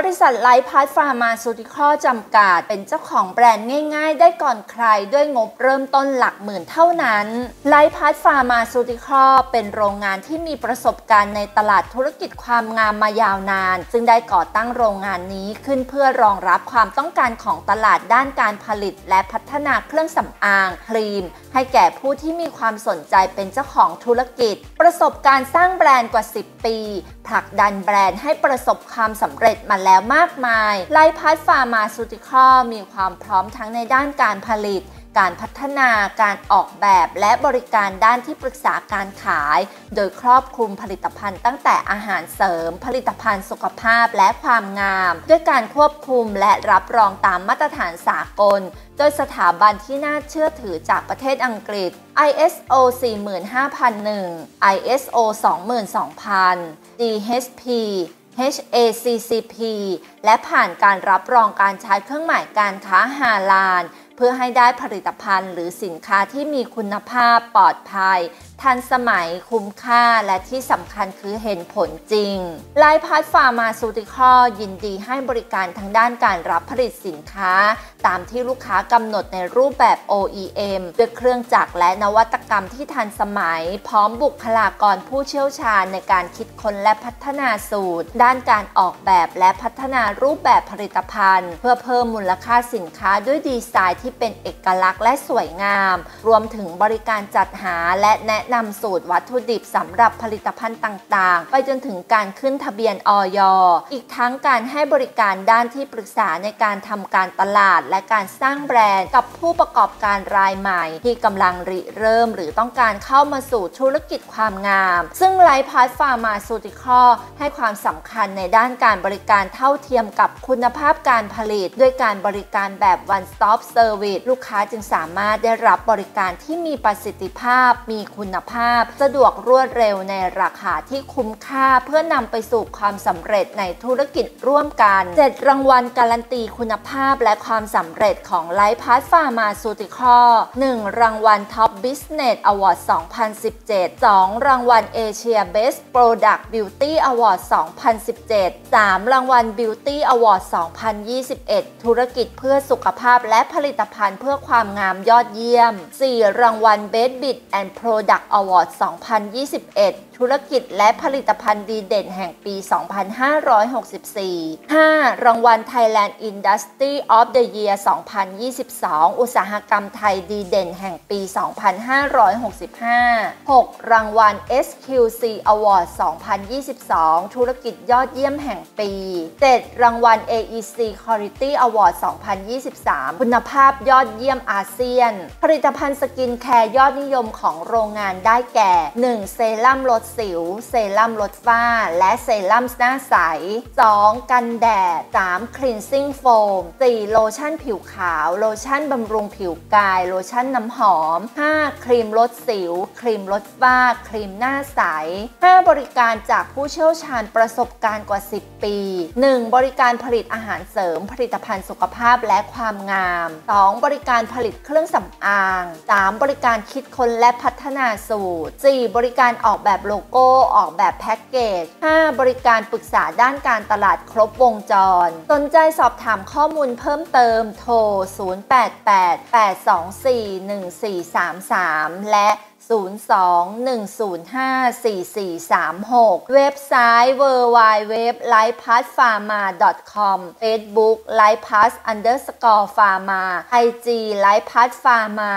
บริษัทไลฟ์พาร์ทฟาร์มาซูติคอลจำกัดเป็นเจ้าของแบรนด์ง่ายๆได้ก่อนใครด้วยงบเริ่มต้นหลักหมื่นเท่านั้นไลฟ์พาร์ทฟาร์มาซูติคอลเป็นโรงงานที่มีประสบการณ์ในตลาดธุรกิจความงามมายาวนานซึ่งได้ก่อตั้งโรงงานนี้ขึ้นเพื่อรองรับความต้องการของตลาดด้านการผลิตและพัฒนาเครื่องสำอางครีมให้แก่ผู้ที่มีความสนใจเป็นเจ้าของธุรกิจประสบการณ์สร้างแบรนด์กว่า10ปีผลักดันแบรนด์ให้ประสบความสำเร็จมาแล้วมากมายไลฟ์พาร์ทฟาร์มาซูติคอลมีความพร้อมทั้งในด้านการผลิตการพัฒนาการออกแบบและบริการด้านที่ปรึกษาการขายโดยครอบคลุมผลิตภัณฑ์ตั้งแต่อาหารเสริมผลิตภัณฑ์สุขภาพและความงามด้วยการควบคุมและรับรองตามมาตรฐานสากลโดยสถาบันที่น่าเชื่อถือจากประเทศอังกฤษ ISO 45001 ISO 22000 DHP HACCP และผ่านการรับรองการใช้เครื่องหมายการค้าฮาลาลเพื่อให้ได้ผลิตภัณฑ์หรือสินค้าที่มีคุณภาพปลอดภัยทันสมัยคุ้มค่าและที่สำคัญคือเห็นผลจริงไลฟ์พาร์ทฟาร์มาซูติคอลยินดีให้บริการทางด้านการรับผลิตสินค้าตามที่ลูกค้ากำหนดในรูปแบบ OEM ด้วยเครื่องจักรและนวัตกรรมที่ทันสมัยพร้อมบุคลากรผู้เชี่ยวชาญในการคิดค้นและพัฒนาสูตรด้านการออกแบบและพัฒนารูปแบบผลิตภัณฑ์เพื่อเพิ่มมูลค่าสินค้าด้วยดีไซน์ที่เป็นเอกลักษณ์และสวยงามรวมถึงบริการจัดหาและแนะนำสูตรวัตถุดิบสำหรับผลิตภัณฑ์ต่างๆไปจนถึงการขึ้นทะเบียนอย.อีกทั้งการให้บริการด้านที่ปรึกษาในการทำการตลาดและการสร้างแบรนด์กับผู้ประกอบการรายใหม่ที่กำลังริเริ่มหรือต้องการเข้ามาสู่ธุรกิจความงามซึ่งไลฟ์พาร์ทฟาร์มาซูติคอลให้ความสำคัญในด้านการบริการเท่าเทียมกับคุณภาพการผลิตด้วยการบริการแบบ one stop service ลูกค้าจึงสามารถได้รับบริการที่มีประสิทธิภาพมีคุณภาพสะดวกรวดเร็วในราคาที่คุ้มค่าเพื่อนำไปสู่ความสำเร็จในธุรกิจร่วมกัน7รางวัลการันตีคุณภาพและความสำเร็จของไลฟ์พาร์ทฟาร์มาซูติคอล 1. รางวัล Top Business Award 2017 2. รางวัล Asia Best Product Beauty Award 2017 3. รางวัล Beauty Award 2021 ธุรกิจเพื่อสุขภาพและผลิตภัณฑ์เพื่อความงามยอดเยี่ยม 4. รางวัล Best Bid and Product Award 2021 ธุรกิจและผลิตภัณฑ์ดีเด่นแห่งปี 2564 5. รางวัล Thailand Industry of the Year 2022 อุตสาหกรรมไทยดีเด่นแห่งปี 2565 6. รางวัล SQC Award 2022 ธุรกิจยอดเยี่ยมแห่งปี 7. รางวัล AEC Quality Award 2023 คุณภาพยอดเยี่ยมอาเซียนผลิตภัณฑ์สกินแคร์ยอดนิยมของโรงงานได้แก่ 1. เซรั่มลดสิวเซรั่มลดฝ้าและเซรั่มหน้าใส 2. กันแดด 3. Cleansing Foam 4. โลชั่นผิวขาวโลชั่นบำรุงผิวกายโลชั่นน้ำหอม 5. ครีมลดสิวครีมลดฝ้าครีมหน้าใส 5. บริการจากผู้เชี่ยวชาญประสบการณ์กว่า10ปี 1. บริการผลิตอาหารเสริมผลิตภัณฑ์สุขภาพและความงาม 2. บริการผลิตเครื่องสำอาง 3. บริการคิดค้นและพัฒนาสูตร 4. บริการออกแบบโลโก้ออกแบบแพ็กเกจ 5. บริการปรึกษาด้านการตลาดครบวงจรสนใจสอบถามข้อมูลเพิ่มเติมโทร 088-824-1433 และ 021054436 เว็บไซต์ www.lifepathpharma.com Facebook lifepath_pharma IG lifepathpharma